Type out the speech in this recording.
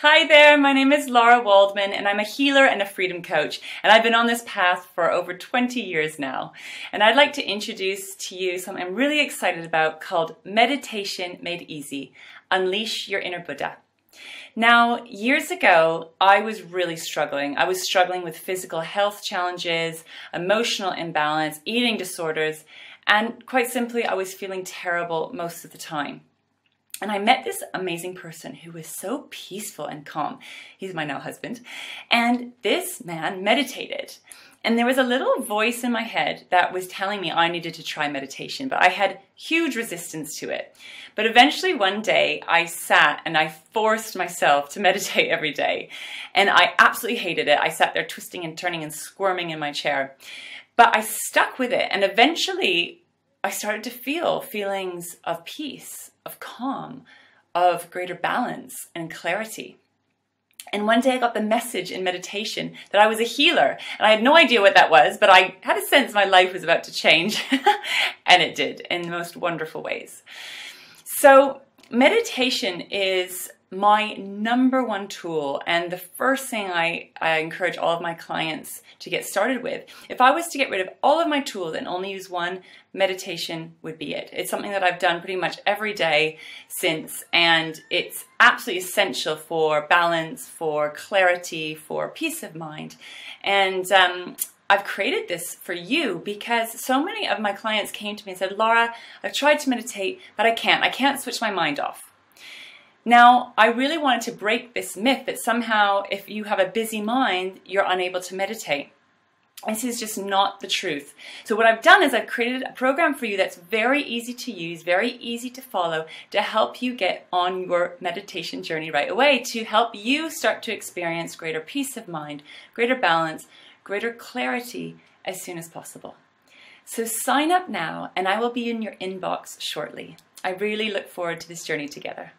Hi there, my name is Lara Waldman and I'm a healer and a freedom coach, and I've been on this path for over 20 years now. And I'd like to introduce to you something I'm really excited about called Meditation Made Easy: Unleash Your Inner Buddha. Now, years ago, I was really struggling. I was struggling with physical health challenges, emotional imbalance, eating disorders, and quite simply, I was feeling terrible most of the time. And I met this amazing person who was so peaceful and calm. He's my now husband. And this man meditated. And there was a little voice in my head that was telling me I needed to try meditation, but I had huge resistance to it. But eventually one day I sat and I forced myself to meditate every day. And I absolutely hated it. I sat there twisting and turning and squirming in my chair. But I stuck with it, and eventually I started to feel feelings of peace, of calm, of greater balance and clarity. And one day I got the message in meditation that I was a healer, and I had no idea what that was, but I had a sense my life was about to change, and it did in the most wonderful ways. So meditation is my number one tool, and the first thing I encourage all of my clients to get started with. If I was to get rid of all of my tools and only use one, meditation would be it. It's something that I've done pretty much every day since, and it's absolutely essential for balance, for clarity, for peace of mind. And I've created this for you because so many of my clients came to me and said, "Lara, I've tried to meditate, but I can't switch my mind off." Now, I really wanted to break this myth that somehow if you have a busy mind, you're unable to meditate. This is just not the truth. So what I've done is I've created a program for you that's very easy to use, very easy to follow, to help you get on your meditation journey right away, to help you start to experience greater peace of mind, greater balance, greater clarity as soon as possible. So sign up now, and I will be in your inbox shortly. I really look forward to this journey together.